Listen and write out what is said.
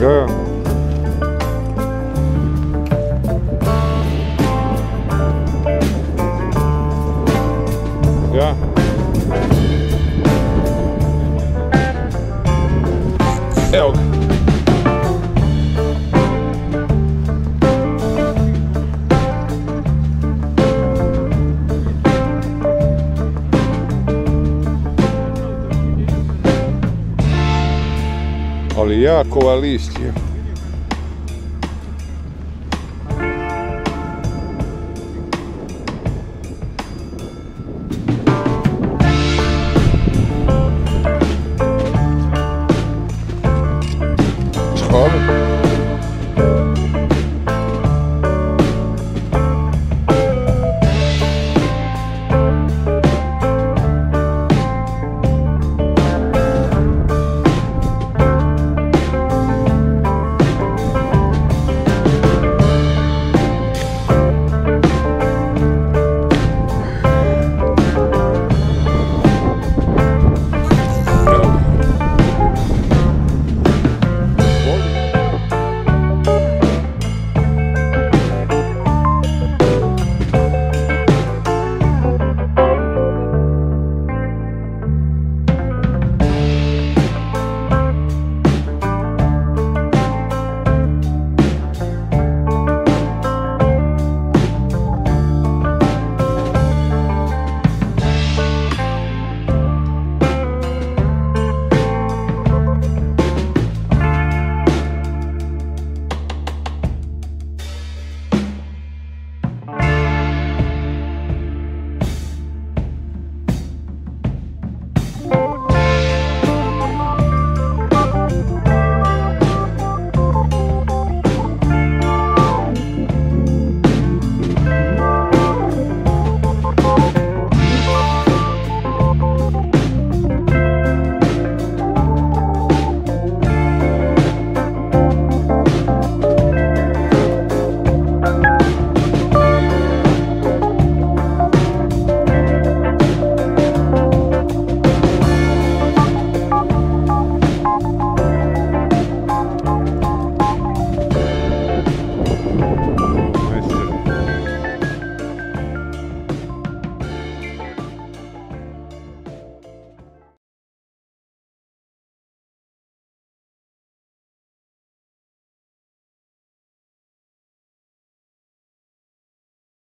girl. Yeah. Elk. Ali jako lišće.